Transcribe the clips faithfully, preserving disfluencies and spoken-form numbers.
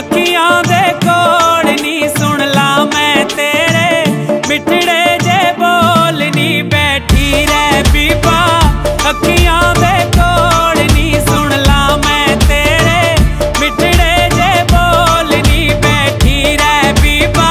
अखियां दे कोड़ नी सुन ला मैं तेरे मिठड़े जे बोल नी बैठी रे बीबा। अखियां दे कोड़ नी सुन ला मैं तेरे मिठड़े जे बोल नी बैठी रे बीबा।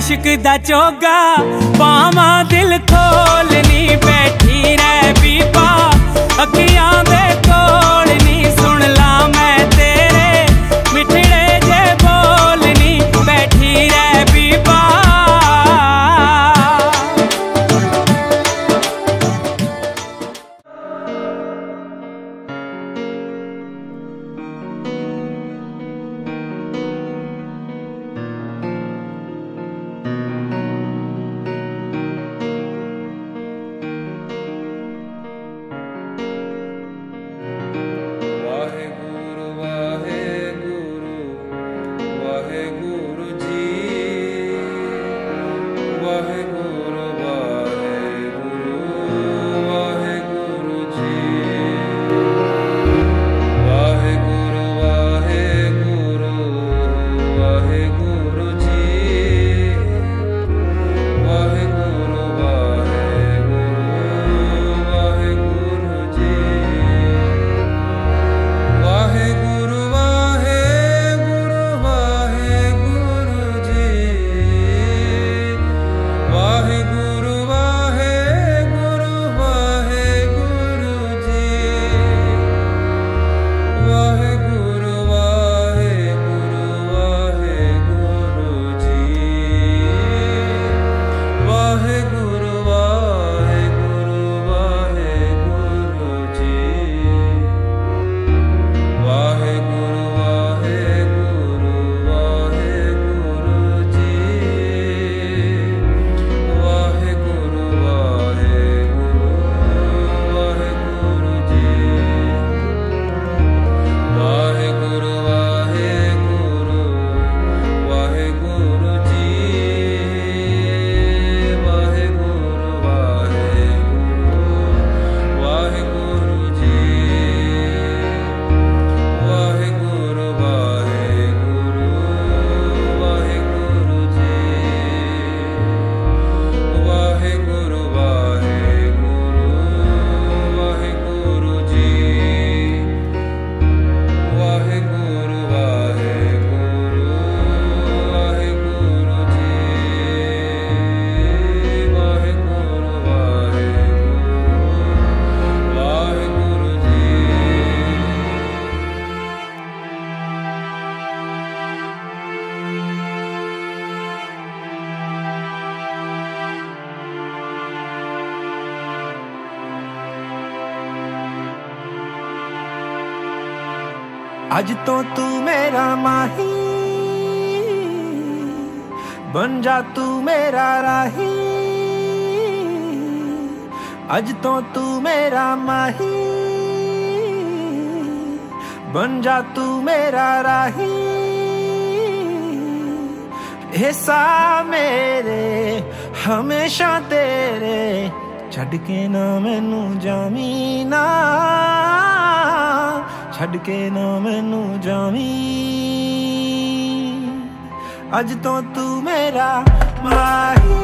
इश्क दा चोगा पामा दिल खोलनी बैठी रे बीबा। अखियां दे कोल नी सुन ला मैं तेरे मिठड़े जे बोलनी बैठी रे बीबा। आज तो तू मेरा माही बन जा, तू मेरा राही। आज तो तू मेरा माही बन जा, तू मेरा राही। हिस्सा मेरे हमेशा तेरे, छड़ के ना मैनू जामीना, छड़ के ना मैनू जामी। अज तो तू मेरा माही,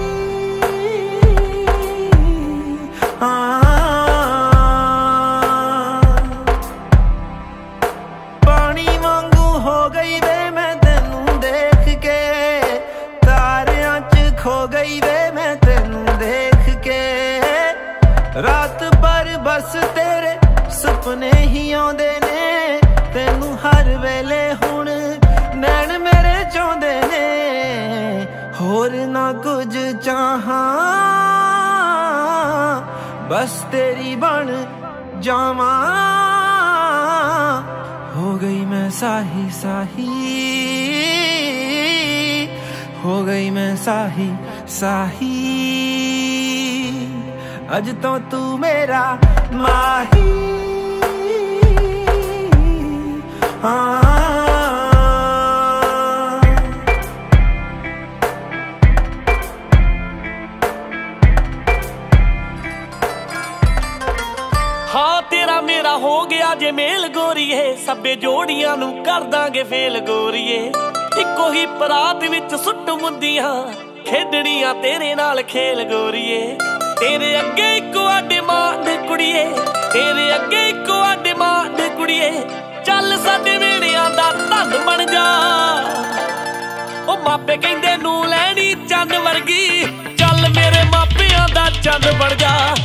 पानी वांगू हो गई वे मैं तेनू देख के, तारियां च खो गई वे मैं तेनू देख के। रात भर बस तेरे सुपने ही आउंदे ने, तेनू हर वेले हुण नैन मेरे चाहुंदे ने। होर ना कुछ चाहां बस तेरी बन जावां, गई मैं साही साही, हो गई मैं साही साही। अज तो तू मेरा माही, हाँ। हाँ तेरा मेरा हो गया जे मेल गोरीए, सबे जोड़ियां नू कर दांगे फेल गोरीए। इको ही परात विच सुट मुंदियां, खेडनियां तेरे नाल खेल गोरीए। तेरे अगे इको डिमांड कुड़िए, तेरे अगे इको डिमांड कुड़िए। चल साडे वेड़ियां दा धन बन जा, ओ मापे कहंदे नू लैनी चंद वर्गी। चल मेरे मापियां दा चंद बन जा।